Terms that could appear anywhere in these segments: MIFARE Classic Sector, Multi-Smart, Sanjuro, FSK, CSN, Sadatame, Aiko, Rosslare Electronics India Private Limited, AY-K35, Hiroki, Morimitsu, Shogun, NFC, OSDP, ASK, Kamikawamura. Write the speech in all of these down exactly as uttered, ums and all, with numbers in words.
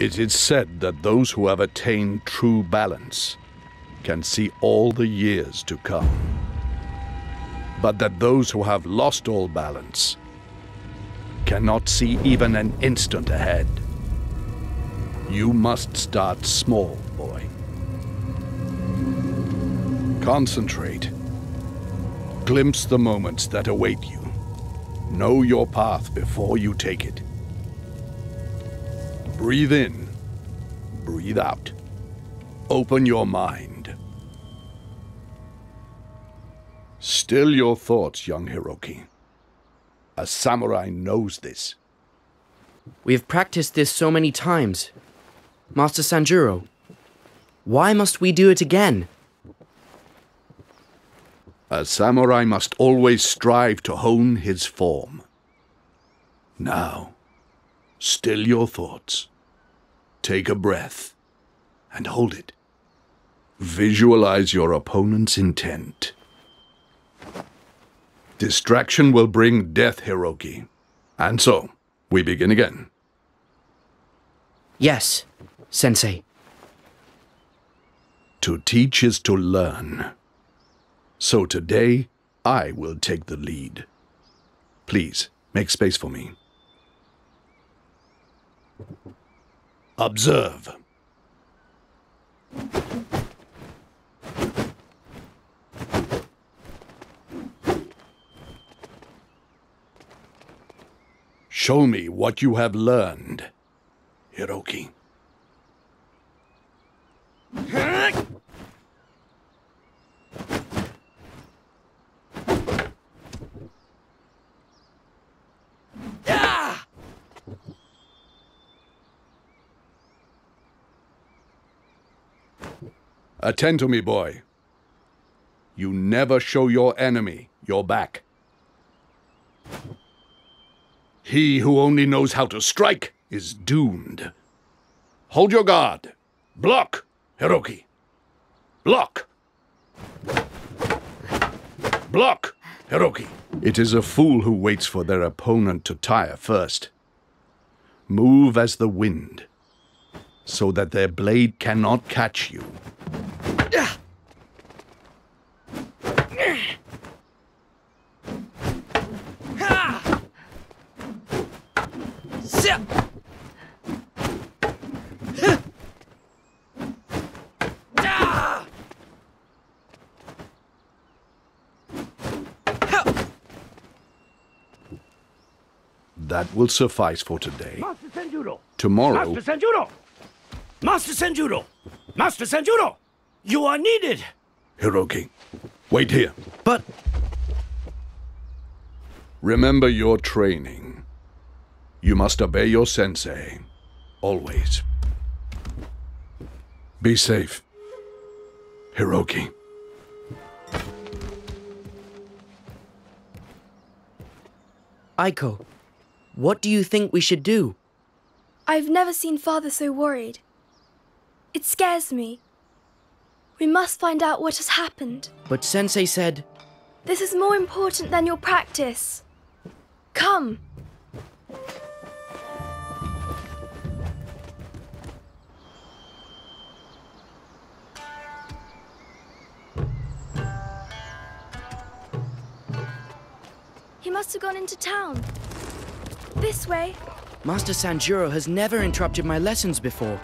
It is said that those who have attained true balance can see all the years to come, but that those who have lost all balance cannot see even an instant ahead. You must start small, boy. Concentrate. Glimpse the moments that await you. Know your path before you take it. Breathe in. Breathe out. Open your mind. Still your thoughts, young Hiroki. A samurai knows this. We have practiced this so many times. Master Sanjuro, why must we do it again? A samurai must always strive to hone his form. Now, still your thoughts. Take a breath and hold it. Visualize your opponent's intent. Distraction will bring death, Hiroki. And so, we begin again. Yes, Sensei. To teach is to learn. So today, I will take the lead. Please, make space for me. Observe. Show me what you have learned, Hiroki. Attend to me, boy. You never show your enemy your back. He who only knows how to strike is doomed. Hold your guard. Block, Hiroki. Block. Block, Hiroki. It is a fool who waits for their opponent to tire first. Move as the wind, so that their blade cannot catch you. That will suffice for today. Master Sanjuro! Tomorrow... Master Sanjuro! Master Sanjuro! Master Sanjuro! You are needed! Hiroki, wait here. But... Remember your training. You must obey your sensei. Always. Be safe, Hiroki. Aiko, what do you think we should do? I've never seen Father so worried. It scares me. We must find out what has happened. But Sensei said... This is more important than your practice. Come. He must have gone into town. This way. Master Sanjuro has never interrupted my lessons before.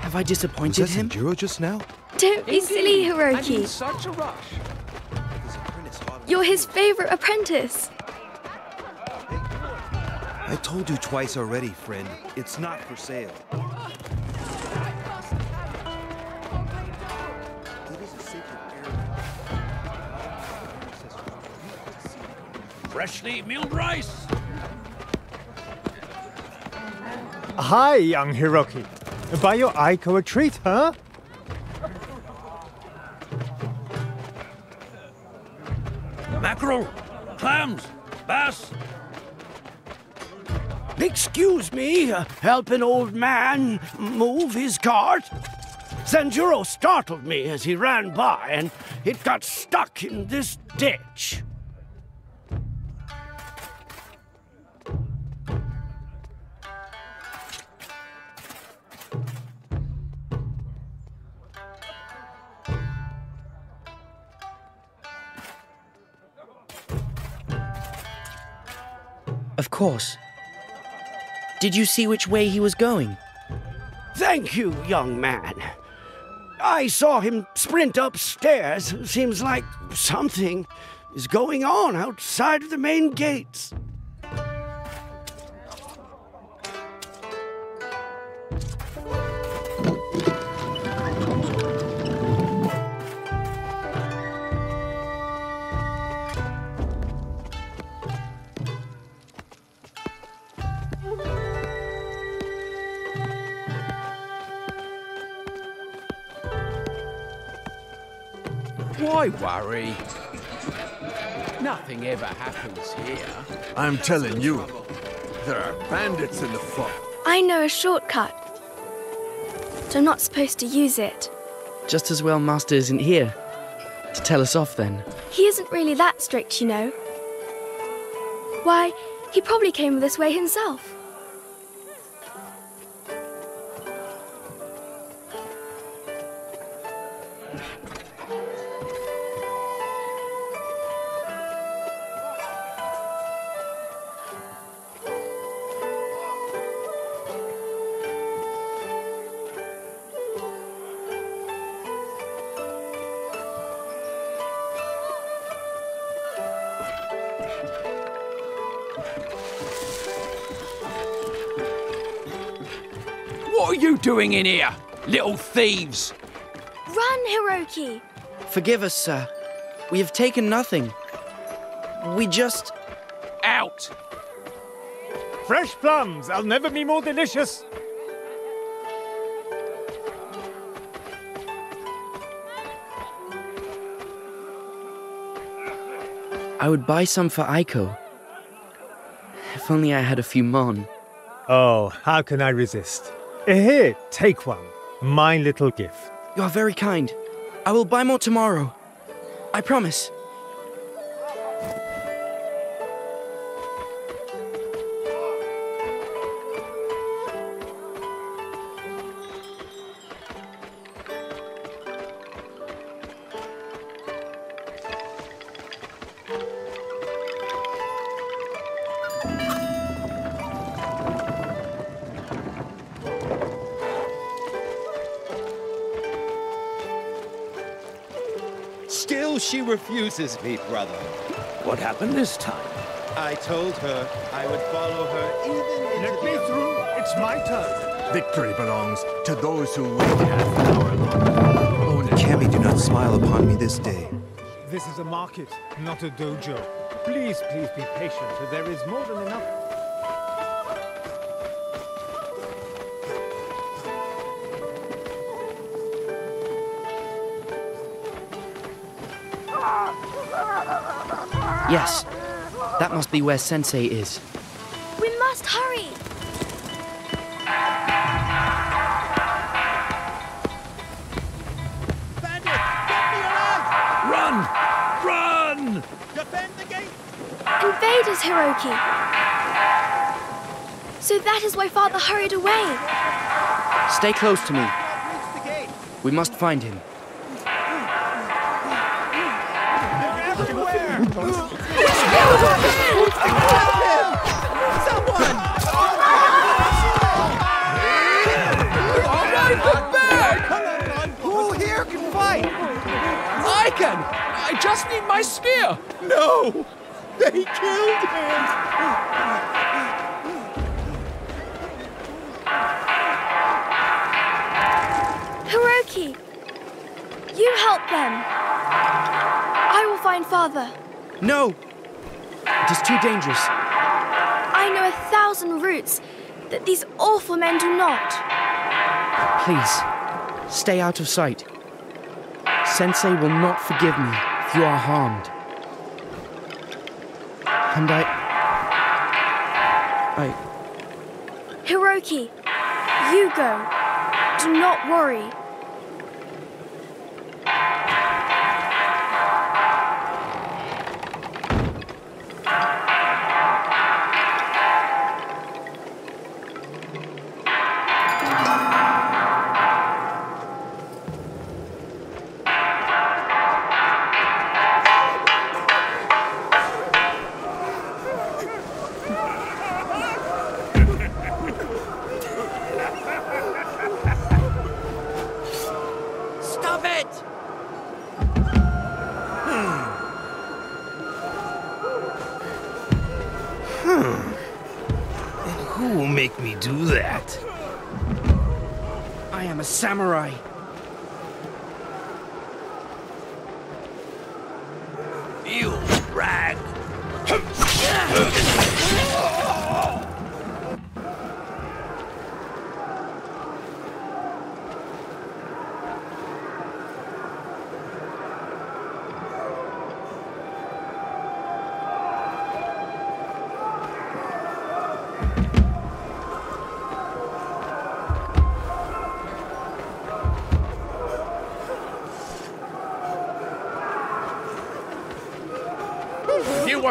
Have I disappointed Was that him? Sanjuro just now? Don't be Indeed. silly, Hiroki. I'm in such a rush. You're his favorite apprentice. I told you twice already, friend. It's not for sale. Freshly milled rice. Hi, young Hiroki. Buy your Aiko a treat, huh? Mackerel, clams, bass. Excuse me, uh, help an old man move his cart? Sanjuro startled me as he ran by, and it got stuck in this ditch. Of course. Did you see which way he was going? Thank you, young man. I saw him sprint upstairs. Seems like something is going on outside of the main gates. Why worry? Nothing ever happens here. I'm telling you, there are bandits in the fog. I know a shortcut, but I'm not supposed to use it. Just as well Master isn't here to tell us off then. He isn't really that strict, you know. Why, he probably came this way himself. What are you doing in here, little thieves? Run, Hiroki! Forgive us, sir. We have taken nothing. We just... Out! Fresh plums! I'll never be more delicious! I would buy some for Aiko. If only I had a few mon. Oh, how can I resist? Here, take one. My little gift. You are very kind. I will buy more tomorrow. I promise. Still, she refuses me, brother. What happened this time? I told her I would follow her even into... Let me through. It's my turn. Victory belongs to those who wait half an hour long. Oh, Kami, do not smile upon me this day. This is a market, not a dojo. Please, please be patient. There is more than enough. Yes, that must be where Sensei is. We must hurry! Bandit, get me alive! Run! Run! Defend the gate! Invaders, Hiroki! So that is why Father hurried away. Stay close to me. We must find him. Who here can fight? I can! I just need my spear! No! They killed him! Hiroki! You help them! I will find Father. No! It is too dangerous. I know a thousand routes that these awful men do not. Please, stay out of sight. Sensei will not forgive me if you are harmed. And I... I... Hiroki, you go. Do not worry. Hmm. And who will make me do that? I am a samurai. You rag!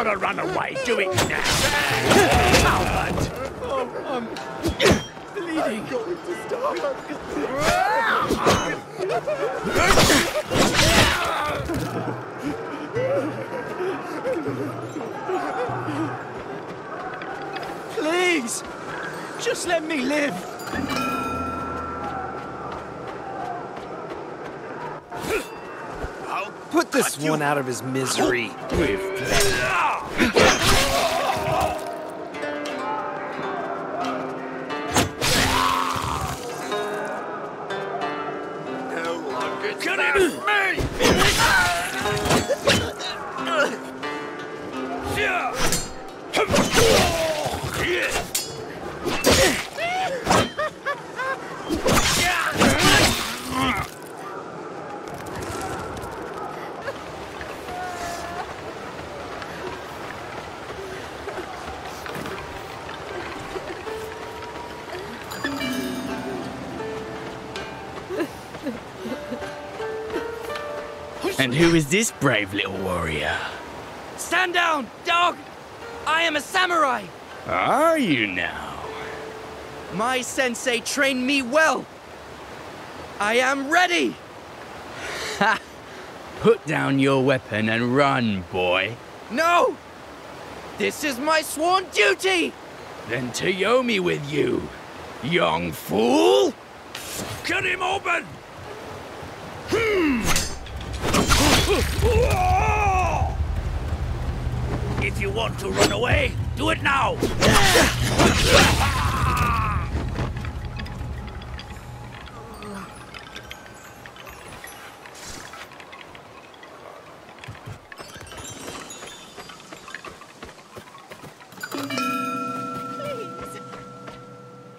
Wanna run away? Do it now! Albert! Oh, I'm bleeding. Going to stop. Please, just let me live. I'll put this one out of his misery. With pleasure. Who is this brave little warrior? Stand down, dog! I am a samurai! Are you now? My sensei trained me well. I am ready! Ha! Put down your weapon and run, boy. No! This is my sworn duty! Then Toyomi with you, young fool! Cut him open! Hmm! If you want to run away, do it now! Please!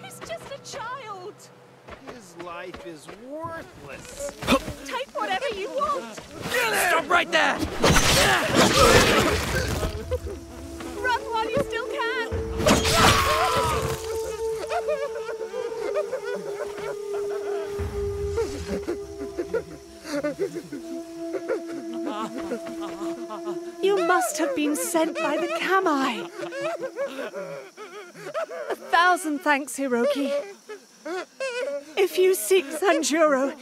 He's just a child! His life is worthless! Take whatever you want! Stop right there! Run while you still can! You must have been sent by the Kamai. A thousand thanks, Hiroki. If you seek Sanjuro,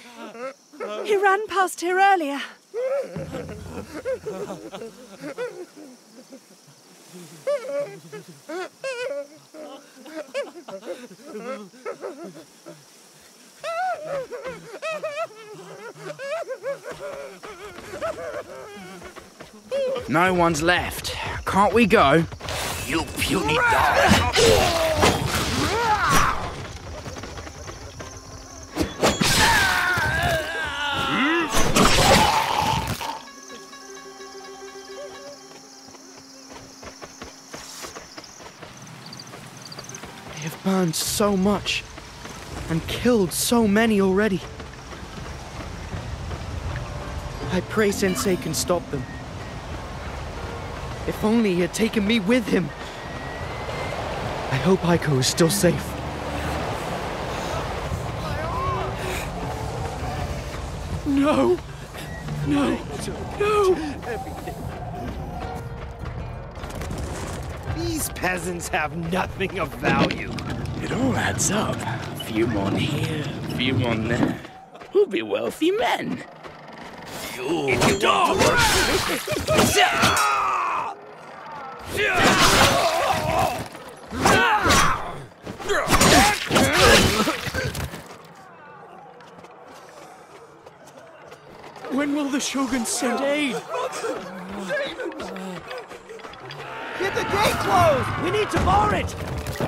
he ran past here earlier. No one's left. Can't we go? You puny dog! Burned so much and killed so many already. I pray Sensei can stop them. If only he had taken me with him. I hope Aiko is still safe. No! No! No! These peasants have nothing of value. It all adds up. A few on here, a few on there. We'll be wealthy men. You dog! When will the Shogun send aid? Get the gate closed! We need to bar it!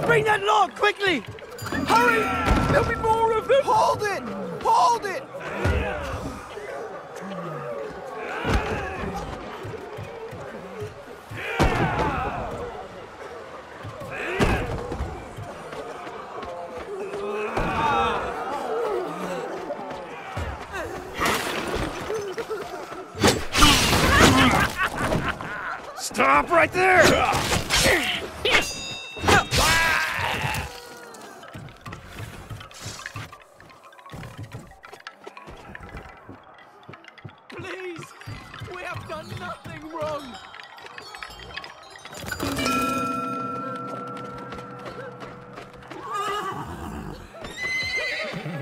Bring that log, quickly! Hurry! There'll be more of them! Hold it! Hold it! Stop right there! Please! We have done nothing wrong!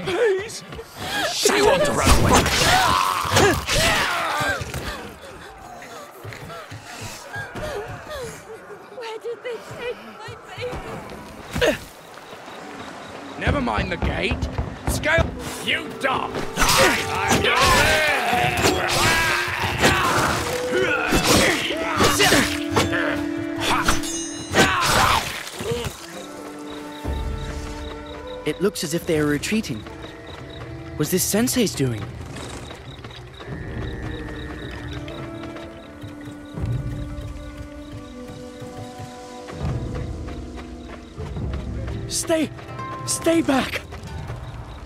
Please! She wants to run away! Never mind the gate. Scale. You dumb. I'm your man. It looks as if they are retreating. Was this Sensei's doing? Stay. Stay back!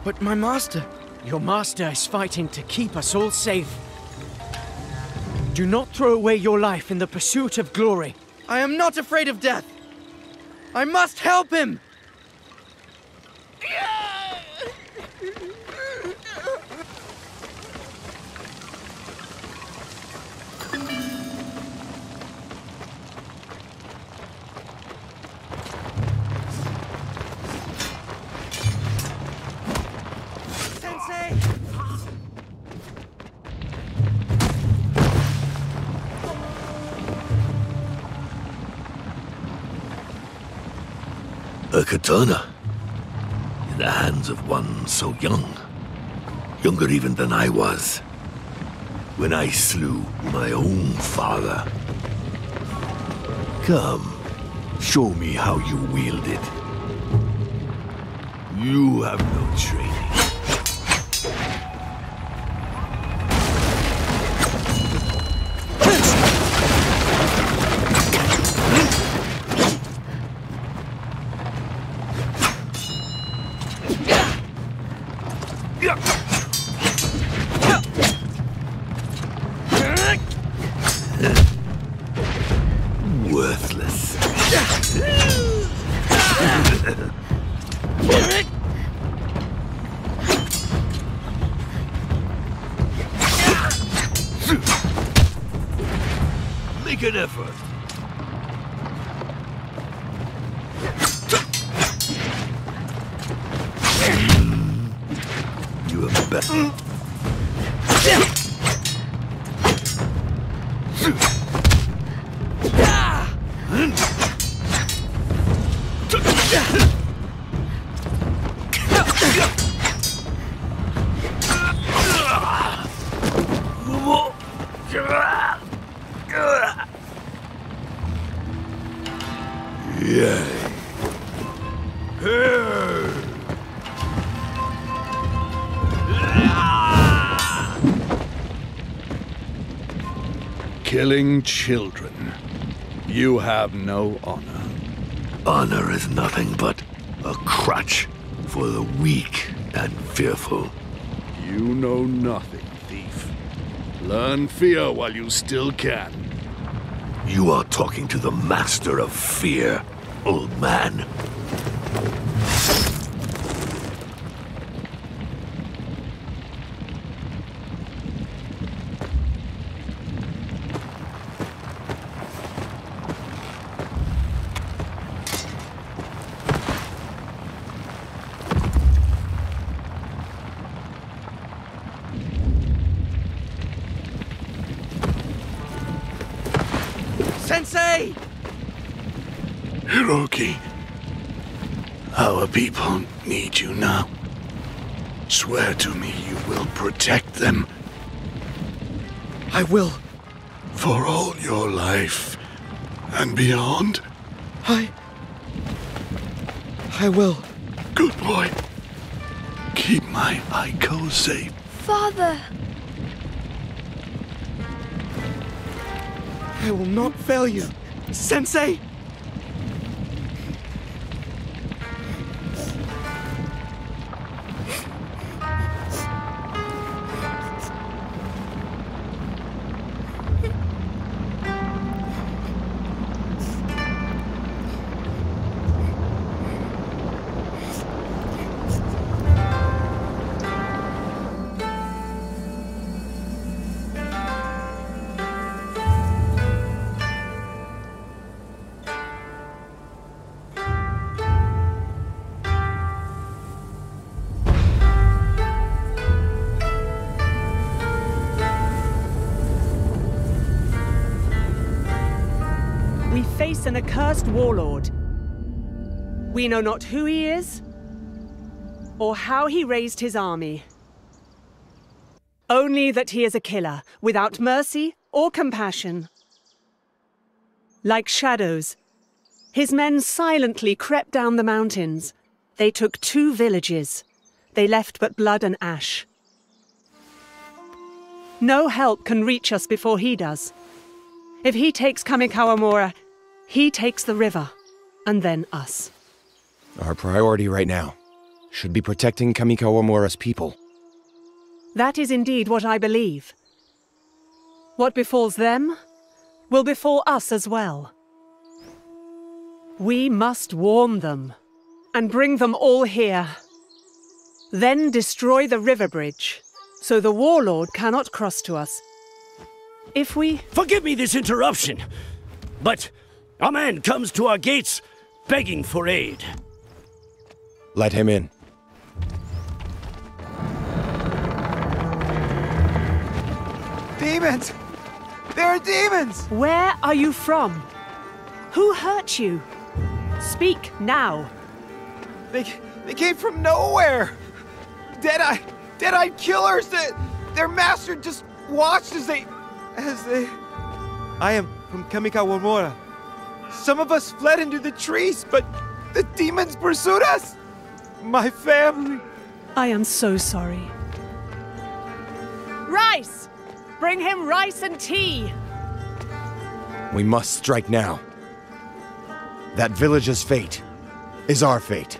But my master... Your master is fighting to keep us all safe. Do not throw away your life in the pursuit of glory. I am not afraid of death. I must help him! A katana in the hands of one so young, younger even than I was, when I slew my own father. Come, show me how you wield it. You have no training. Make an effort. You have better. Killing children. You have no honor. Honor is nothing but a crutch for the weak and fearful. You know nothing, thief. Learn fear while you still can. You are talking to the master of fear, old man. Sensei! Hiroki, our people need you now. Swear to me you will protect them. I will. For all your life, And beyond? I... I will. Good boy. Keep my Aiko safe. Father! I will not fail you, Sensei! An accursed warlord. We know not who he is, or how he raised his army. Only that he is a killer, without mercy or compassion. Like shadows, his men silently crept down the mountains. They took two villages. They left but blood and ash. No help can reach us before he does. If he takes Kamikawamura, he takes the river, and then us. Our priority right now should be protecting Kamikawamura's people. That is indeed what I believe. What befalls them will befall us as well. We must warn them and bring them all here. Then destroy the river bridge, so the warlord cannot cross to us. If we... Forgive me this interruption, but... a man comes to our gates, begging for aid. Let him in. Demons! There are demons! Where are you from? Who hurt you? Speak now. They, they came from nowhere. Dead-eyed, dead-eyed killers that their master just watched as they, as they... I am from Kamikawamura. Some of us fled into the trees, but the demons pursued us! My family... I am so sorry. Rice! Bring him rice and tea! We must strike now. That village's fate is our fate.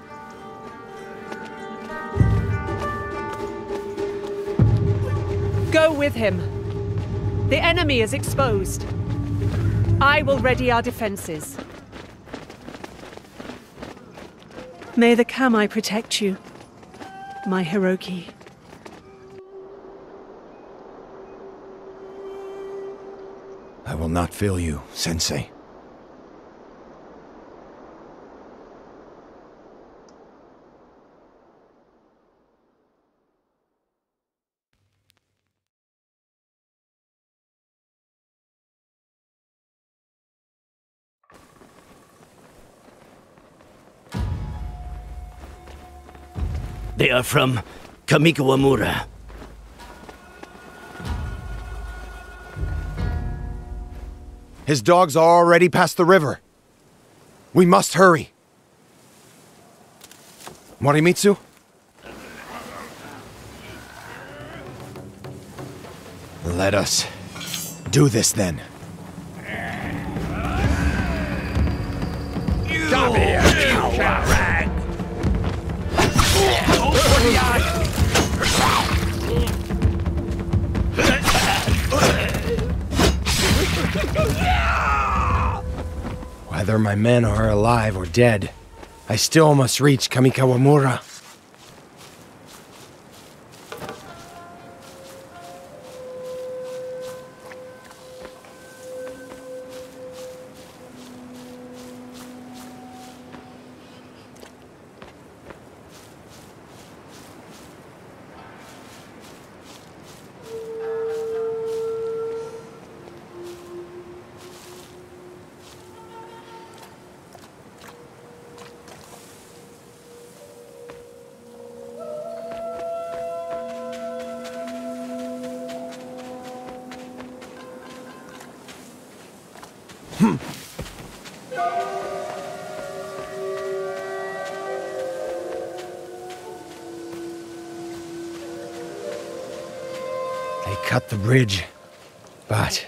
Go with him. The enemy is exposed. I will ready our defenses. May the Kamai protect you, my Hiroki. I will not fail you, Sensei. They are from Kamikawamura. His dogs are already past the river. We must hurry. Morimitsu? Let us do this then. You Come here, you coward! Whether my men are alive or dead, I still must reach Kamikawamura. cut the bridge, but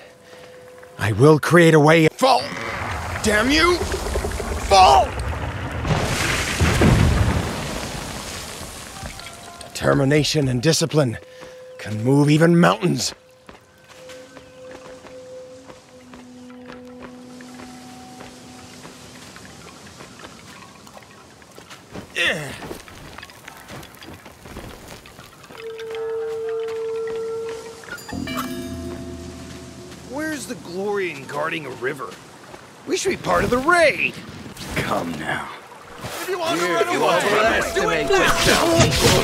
I will create a way. Fall! Damn you! Fall! Determination and discipline can move even mountains. Where's the glory in guarding a river? We should be part of the raid! Come now. If you want to run away, let's do it now!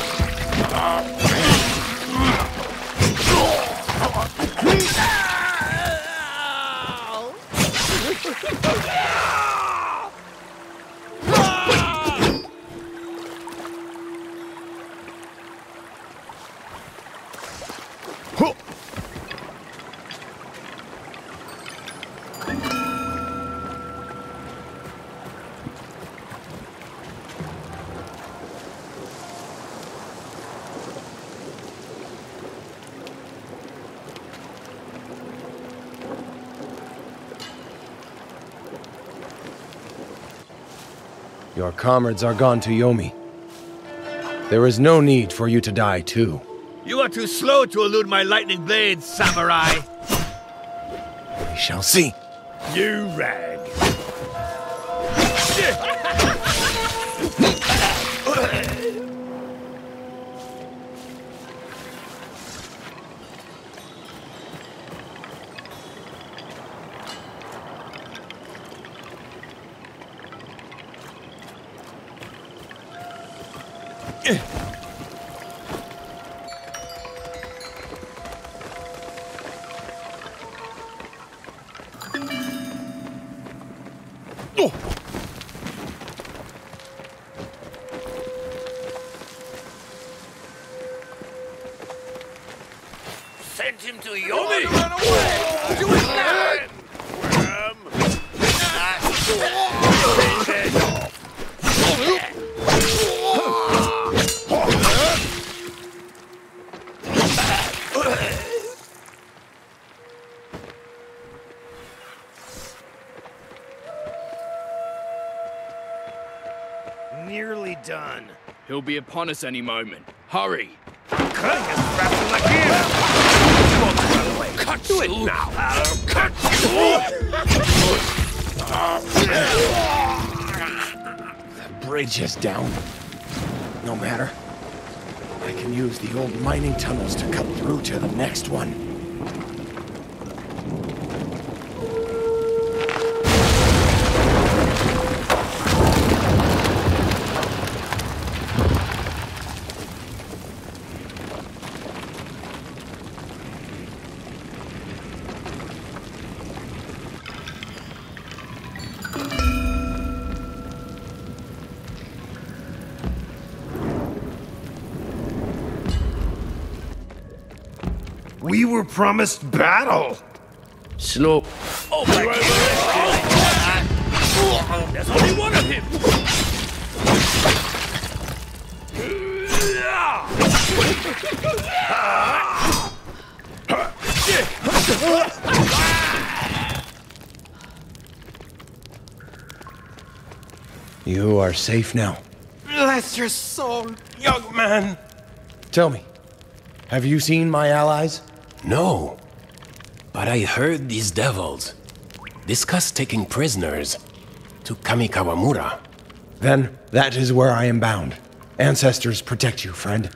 Your comrades are gone to Yomi. There is no need for you to die, too. You are too slow to elude my lightning blades, samurai! We shall see. You rag. Send him to Yomi! Run away! Do it now! Nearly done. He'll be upon us any moment. Hurry! Cutting is wrapped in the gear! Cut to it now! Cut to The bridge is down. No matter. I can use the old mining tunnels to cut through to the next one. We were promised battle! Slope. Oh, my God! Oh, there's only one of him! You are safe now. Bless your soul, young man! Tell me, have you seen my allies? No, but I heard these devils discuss taking prisoners to Kamikawamura. Then that is where I am bound. Ancestors protect you, friend.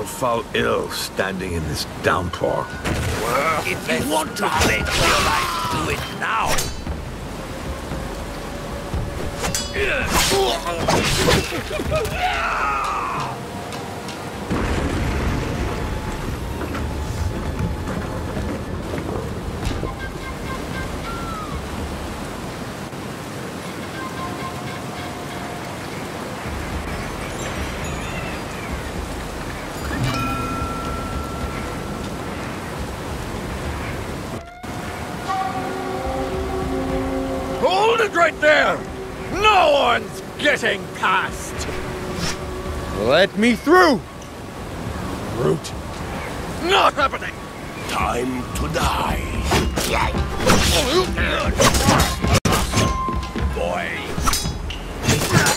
I'll fall ill standing in this downpour. Well, if you want to save your life, do it now. Hold it right there! No one's getting past! Let me through! Brute. Not happening! Time to die. Boy. Time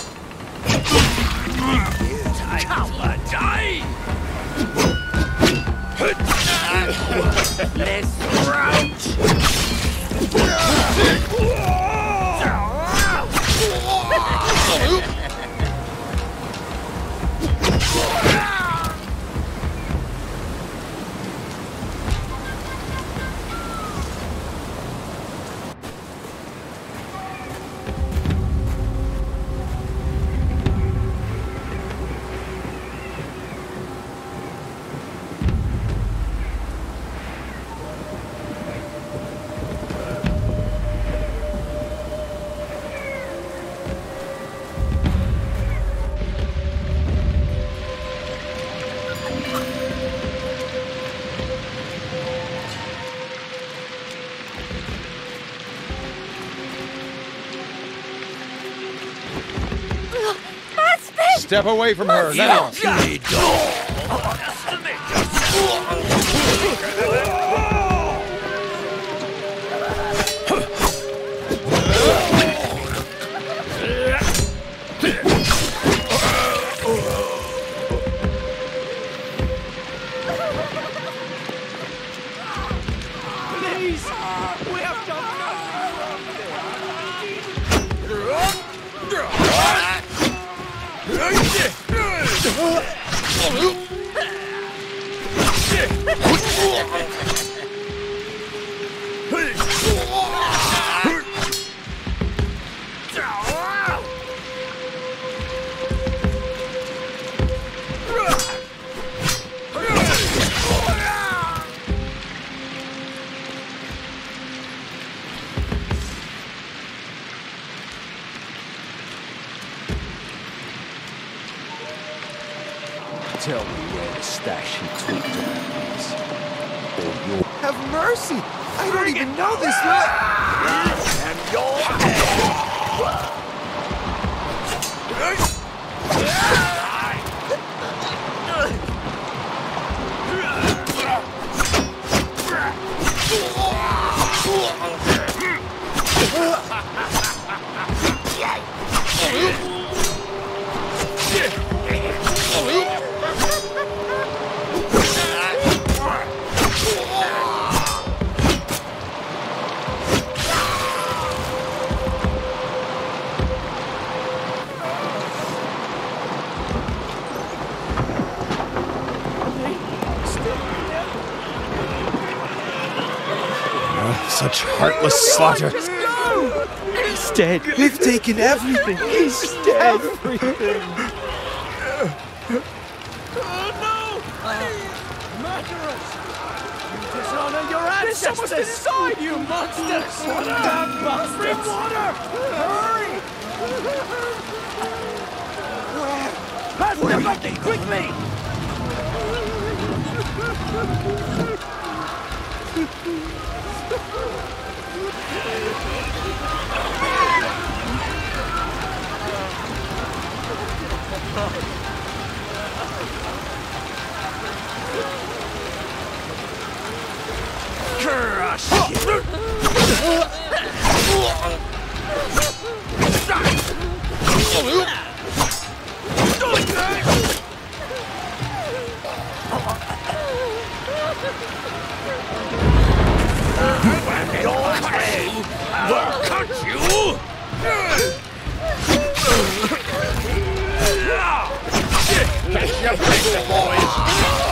to die! Let's crouch! Step away from her, now! Heartless slaughter. He's dead. We've taken everything. He's dead. Everything. Oh no! Uh, murderers! You dishonor your ancestors! You monsters! Free water! Hurry! Where? Pass the bucket quickly! Crush you. Your brain will cut you! That's your face, boys!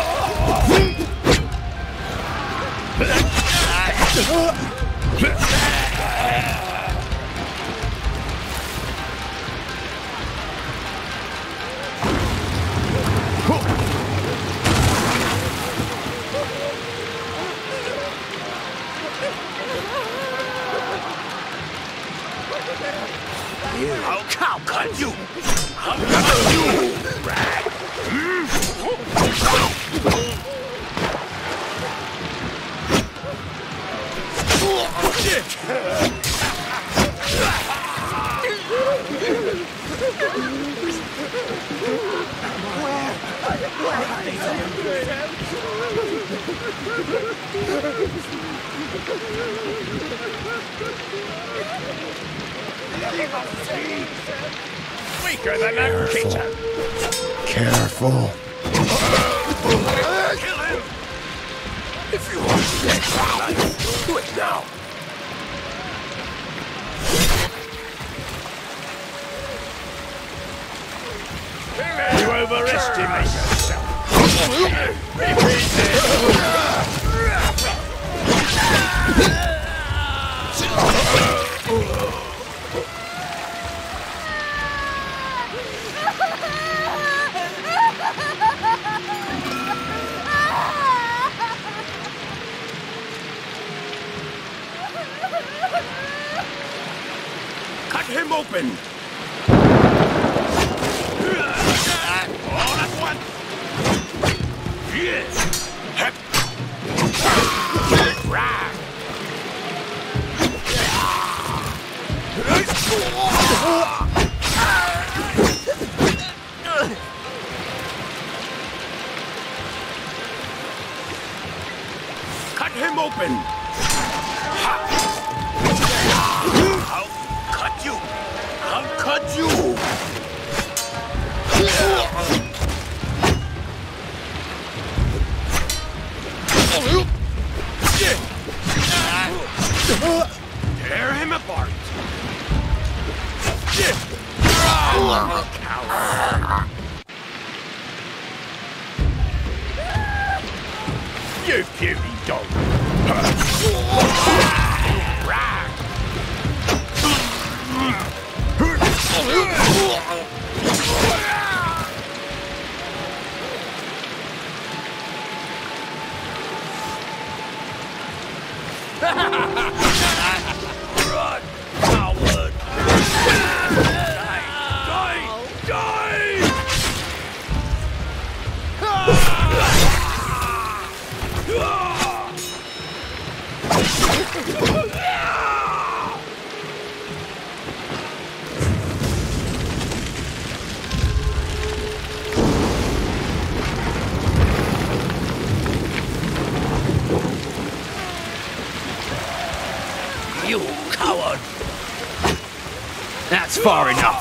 Far enough.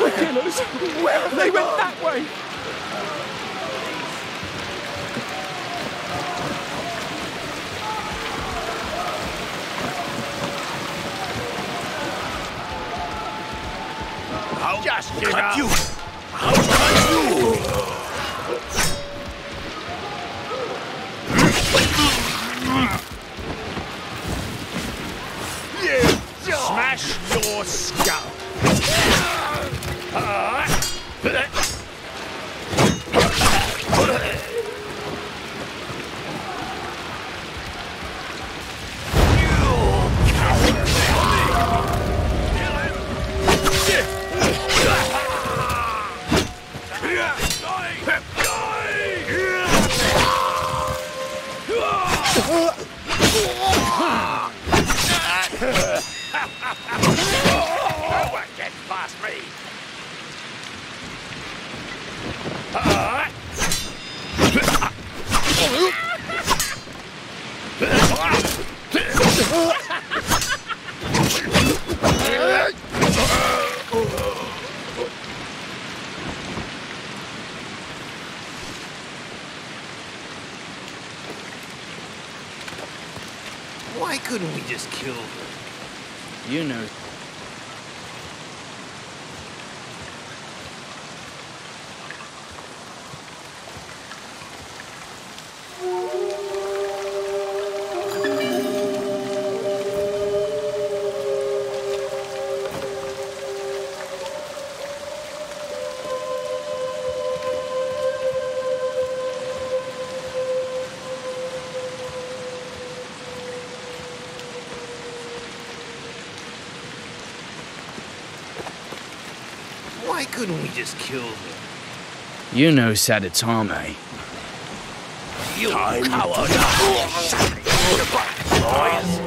Why couldn't we just kill them? You know Sadatame. You I'm coward! Oh, shut the back, boys! Oh.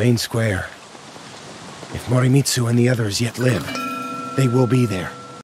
Main square. If Morimitsu and the others yet live, they will be there.